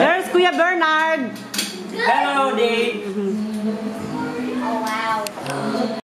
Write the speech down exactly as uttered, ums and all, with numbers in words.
There's Kuya Bernard. Hello, Dave.